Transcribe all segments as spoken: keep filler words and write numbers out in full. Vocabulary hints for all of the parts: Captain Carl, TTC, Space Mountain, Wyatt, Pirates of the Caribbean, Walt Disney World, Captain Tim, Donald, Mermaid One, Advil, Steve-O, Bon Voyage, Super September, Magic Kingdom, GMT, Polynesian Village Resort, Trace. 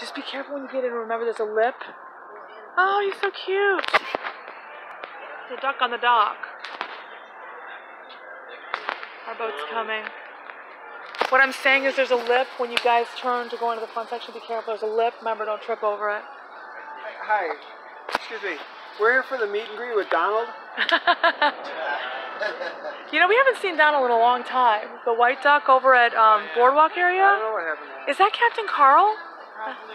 Just be careful when you get in. Remember, there's a lip. Oh, you're so cute. There's a duck on the dock. Our boat's coming. What I'm saying is there's a lip. When you guys turn to go into the fun section, be careful. There's a lip. Remember, don't trip over it. Hi. Excuse me. We're here for the meet and greet with Donald. You know, we haven't seen Donald in a long time. The white duck over at um, Boardwalk area. I don't know what happened there. Is that Captain Carl? Probably.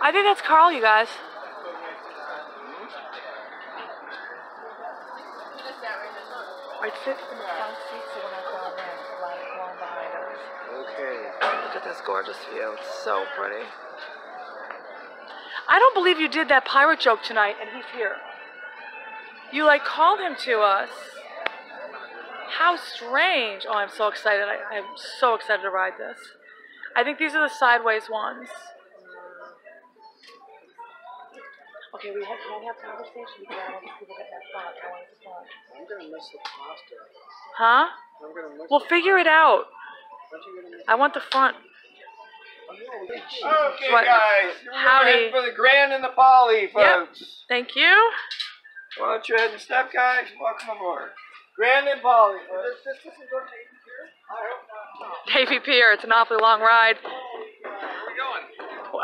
I think that's Carl, you guys. I'd sit in the front seat so we're not going in. The line is long behind us. Okay. Look at this gorgeous view. It's so pretty. I don't believe you did that pirate joke tonight, and he's here. You, like, called him to us. How strange. Oh, I'm so excited. I, I'm so excited to ride this. I think these are the sideways ones. Okay, we have, can't have conversation. We gotta let people get that spot. I want to spot. I'm gonna miss the pasta. Huh? I'm gonna miss. We'll figure it out. I want the front. Okay, what? Guys. Howdy. For the grand and the poly, folks. Yep. Thank you. Why don't you head and step, guys? Welcome aboard. Grand and Polly. Does this listen go to Davy Pier? I hope not. Davy Pier. It's an awfully long ride. Where are we going? Oh,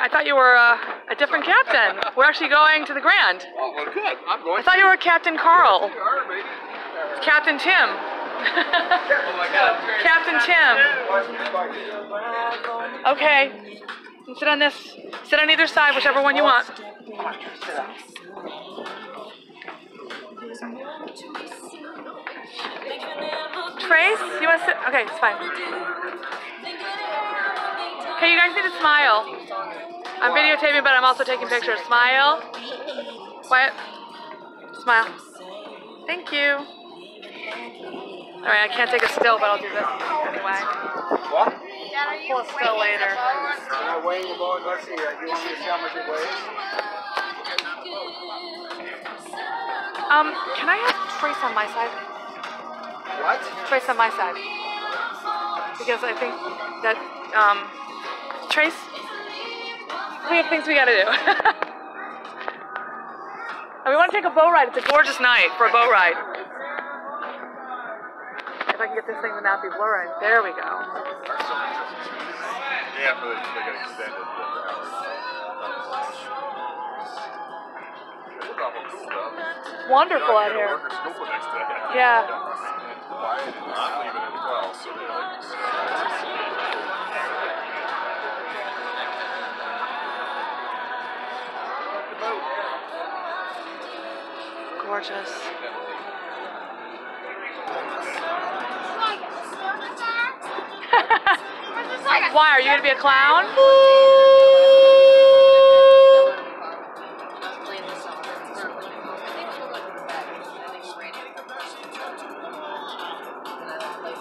I thought you were uh, a different captain. We're actually going to the Grand. Oh, well, good. I'm going. I thought you were Captain Carl. You are, baby. It's Captain Tim. Oh, my God. Captain Tim. Okay. You sit on this. Sit on either side, whichever one you want. Trace, you want to sit? Okay, it's fine. Okay, you guys need to smile. I'm videotaping, but I'm also taking pictures. Smile. Wyatt, smile. Thank you. All right, I can't take a still, but I'll do this anyway. What? Pull a still later. I'm not weighing the boat. Let's see. Do you want me to see how much it weighs? Um, can I have Trace on my side? What? Trace on my side. Because I think that, um, Trace, we have things we gotta do. And we wanna take a boat ride. It's a gorgeous night for a boat ride. If I can get this thing to not be blurring. There we go. Yeah, for they got extended. Wonderful out here. Yeah. I'm leaving at twelve, so they like to see it. Gorgeous. Why, are you going to be a clown?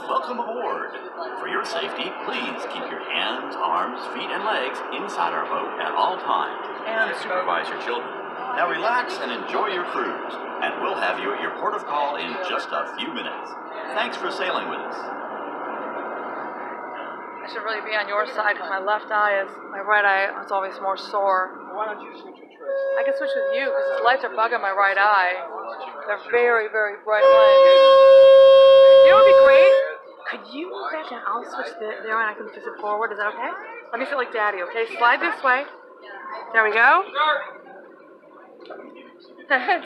Welcome aboard. For your safety, please keep your hands, arms, feet, and legs inside our boat at all times and supervise your children. Now relax and enjoy your cruise, and we'll have you at your port of call in just a few minutes. Thanks for sailing with us. I should really be on your side because my left eye is, my right eye is always more sore. Why don't you switch with Trace? I can switch with you because these lights are bugging my right eye. They're very, very bright lights. You know what would be great? Could you move back and I'll switch there and I can push it forward? Is that okay? Let me feel like Daddy, okay? Slide this way. There we go.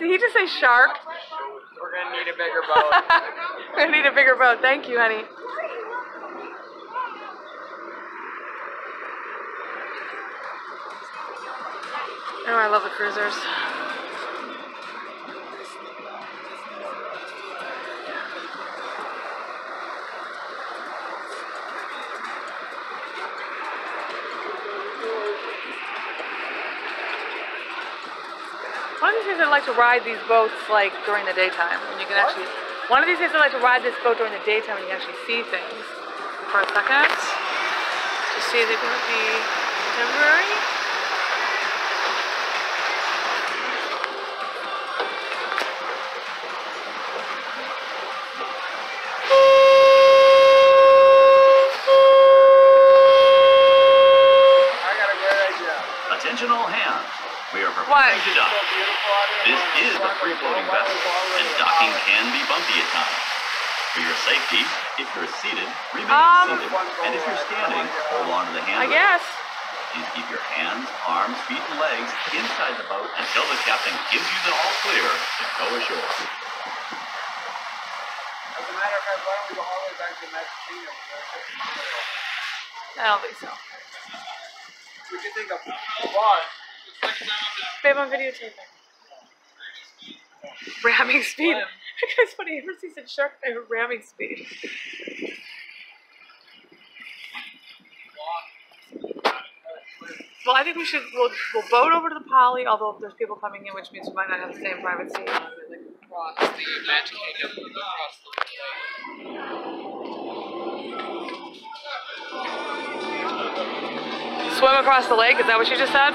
Did he just say shark? We're going to need a bigger boat. We're going to need a bigger boat. Thank you, honey. Oh, I love the cruisers. One of these days I'd like to ride these boats like during the daytime when you can actually. One of these days I'd like to ride this boat during the daytime and you can actually see things for a second. To see if it would be temporary. flag to dock. This is a free-floating vessel, and docking can be bumpy at times. For your safety, if you're seated, remain um, seated, and if you're standing, hold on to the handrail. I guess. Please keep your hands, arms, feet, and legs inside the boat until the captain gives you the all clear to go ashore. As a matter of fact, why don't we go all the way back to Massachusetts? I don't think so. We could think of a bar. Babe, I'm videotaping. Ramming speed. Because when he ever sees a shark, they're ramming speed. Well, I think we should, we'll, we'll boat over to the Poly, although if there's people coming in, which means we might not have the same privacy. Like, across the Magic Kingdom, across the lake. Swim across the lake, is that what you just said?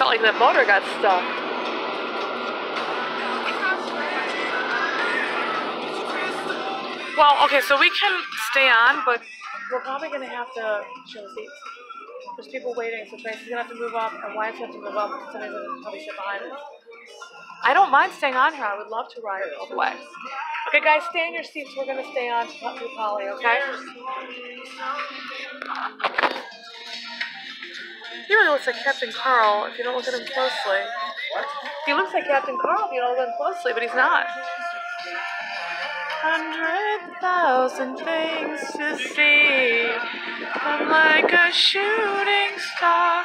Felt like the motor got stuck. Well, okay, so we can stay on, but we're probably gonna have to show the seats. There's people waiting, so Trace is gonna have to move up, and Wyatt's gonna have to move up, and somebody's gonna probably sit behind us. I don't mind staying on here. I would love to ride all the way. Okay, guys, stay in your seats. We're gonna stay on to Captain Polly, okay? He really looks like Captain Carl if you don't look at him closely. What? He looks like Captain Carl if you don't look at him closely, but he's not. Hundred thousand things to see. I'm like a shooting star.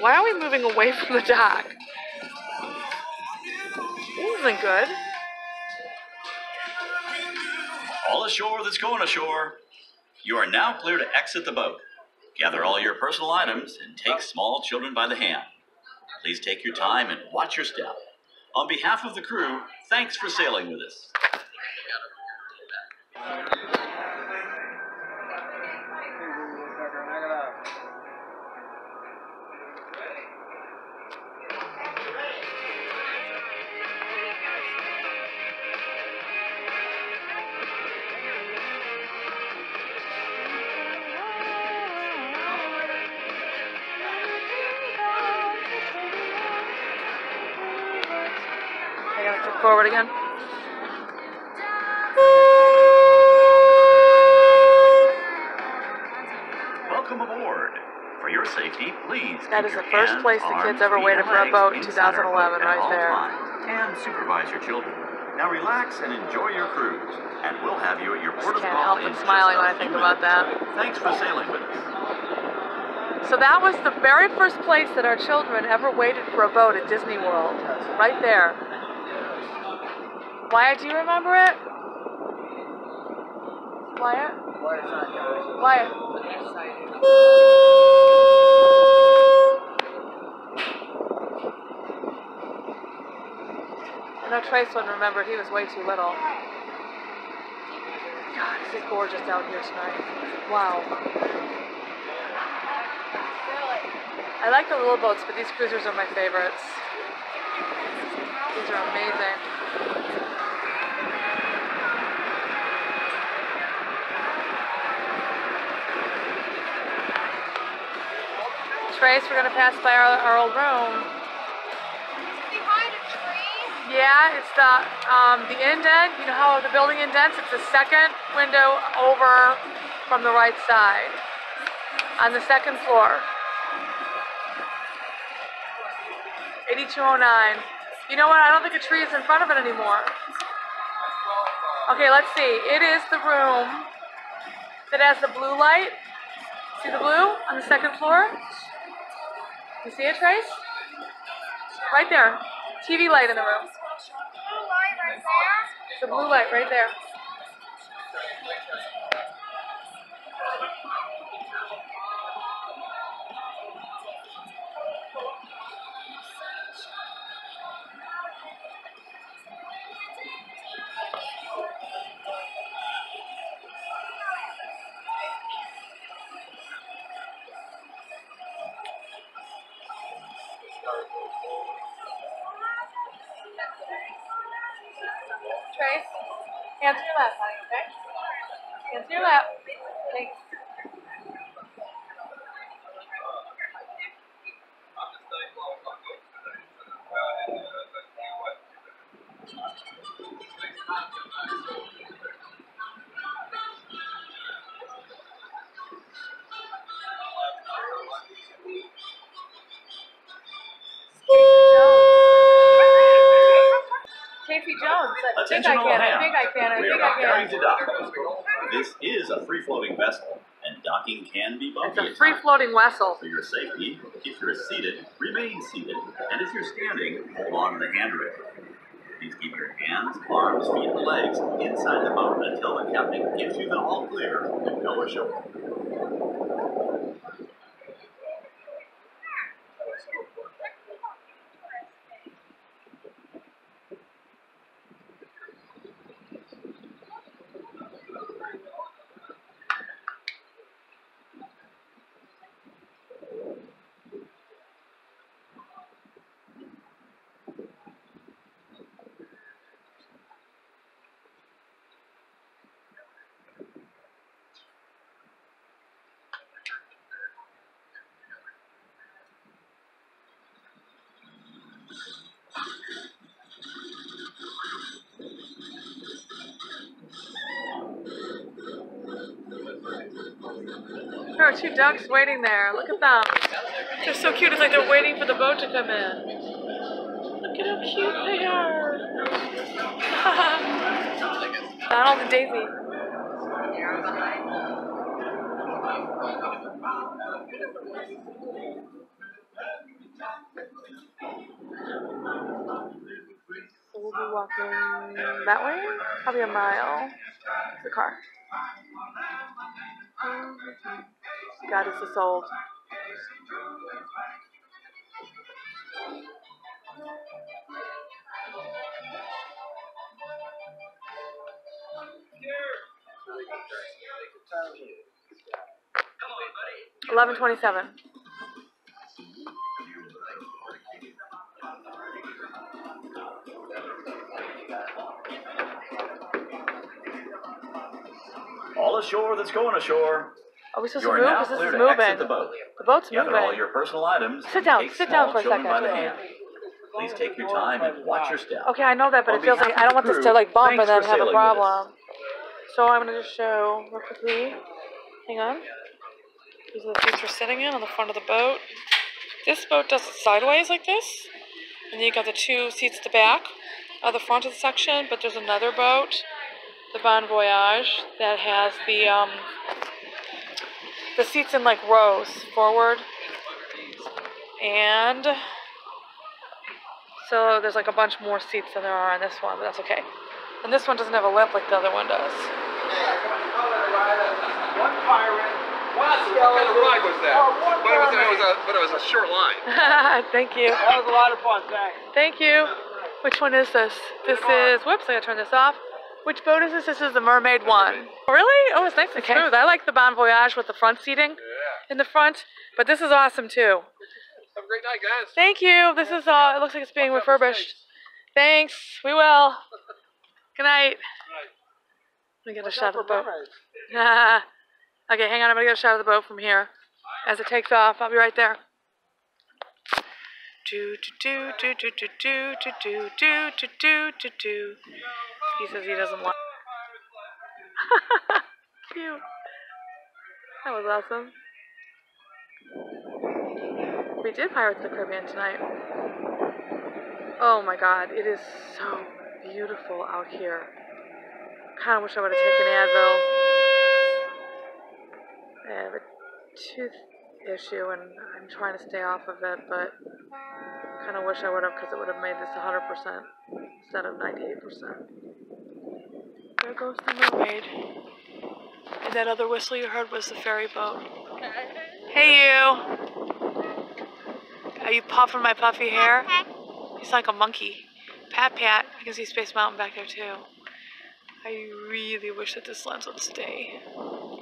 Why are we moving away from the dock? This isn't good. All ashore that's going ashore. You are now clear to exit the boat. Gather all your personal items and take small children by the hand. Please take your time and watch your step. On behalf of the crew, thanks for sailing with us. Forward again. Welcome aboard. For your safety, please. That is the first hand, place the kids ever waited for a boat in two thousand eleven, right there. And supervise your children. Now relax and enjoy your cruise, and we'll have you at your port of call. Can't help but smiling when I think about that. Thanks for sailing with us. So that was the very first place that our children ever waited for a boat at Disney World, right there. Wyatt, do you remember it? Wyatt? Wyatt. I know Trace wouldn't remember. He was way too little. God, is it gorgeous out here tonight. Wow. I like the little boats, but these cruisers are my favorites. These are amazing. Trace, we're gonna pass by our, our old room. Is it behind a tree? Yeah, it's the um, the indent. You know how the building indents? It's the second window over from the right side on the second floor. eighty-two oh nine. You know what? I don't think a tree is in front of it anymore. Okay, let's see. It is the room that has the blue light. See the blue on the second floor? You see it, Trace? Right there. T V light in the room. The blue light right there. Cancel your lap, honey, okay? Cancel your lap. Thanks. Attention all hands. We are preparing to dock. This is a free-floating vessel, and docking can be bumpy. It's a free-floating vessel. For your safety, if you're seated, remain seated, and if you're standing, hold on to the handrail. Please keep your hands, arms, feet, and legs inside the boat until the captain gives you the all clear and go ashore. There are two ducks waiting there. Look at them. They're so cute. It's like they're waiting for the boat to come in. Look at how cute they are. Donald and Daisy. So we'll be walking that way, probably a mile to the car. God, it's this old. eleven twenty-seven. All ashore that's going ashore. Are we supposed you to move? Because this is moving. The, boat. the boat's gather moving. All your personal items. Sit down. Sit down for a second. Yeah. Please take your time and watch your step. Okay, I know that, but I'll it feels like I don't want this to like bump Thanks and then have a problem. So I'm going to just show real quickly. Hang on. These are the seats we're sitting in on the front of the boat. This boat does it sideways like this, and then you got the two seats at the back of the front of the section. But there's another boat, the Bon Voyage, that has the um. The seats in like rows, forward, and so there's like a bunch more seats than there are on this one, but that's okay. And this one doesn't have a lip like the other one does. One pirate, one skeleton. What kind of ride was that? But it was, it was a, but it was a short line. Thank you. That was a lot of fun. Thanks. Thank you. Which one is this? This is. Whoops! I gotta turn this off. Which boat is this? This is the Mermaid One. Really? Oh, it's nice and okay. smooth. I like the Bon Voyage with the front seating yeah. in the front, but this is awesome too. Have a great night, guys. Thank you. This is all. Uh, it looks like it's being What's refurbished. Thanks. We will. Good night. Good night. Let me get Watch a shot of the boat. Okay, hang on. I'm gonna get a shot of the boat from here as it takes off. I'll be right there. Do do do do do do do do do do do do do. He says he doesn't want. Cute. That was awesome. We did Pirates of the Caribbean tonight. Oh my God, it is so beautiful out here. Kind of wish I would have taken Advil. I have a tooth issue and I'm trying to stay off of it, but kind of wish I would have because it would have made this one hundred percent instead of ninety-eight percent. There goes the mermaid. And that other whistle you heard was the ferry boat. Hey you! Are you puffing my puffy hair? It's like a monkey. Pat pat. I can see Space Mountain back there too. I really wish that this lens would stay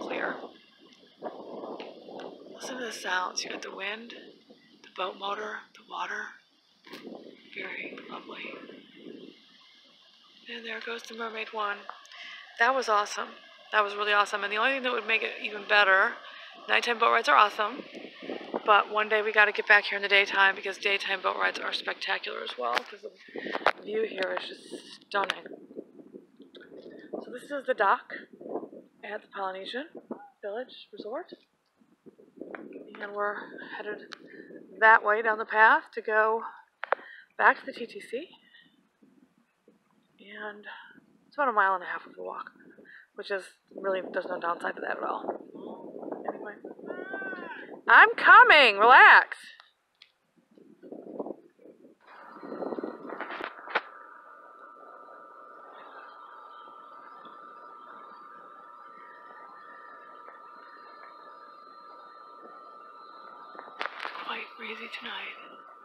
clear. Listen to the sounds. You got the wind, the boat motor, the water. Very lovely. And there goes the Mermaid One. that was awesome. That was really awesome. And the only thing that would make it even better, nighttime boat rides are awesome, but one day we got to get back here in the daytime, because daytime boat rides are spectacular as well, because the view here is just stunning. So this is the dock at the Polynesian Village Resort, and we're headed that way down the path to go back to the T T C, and it's about a mile and a half of a walk, which is really, there's no downside to that at all. Anyway, I'm coming, relax. Quite breezy tonight.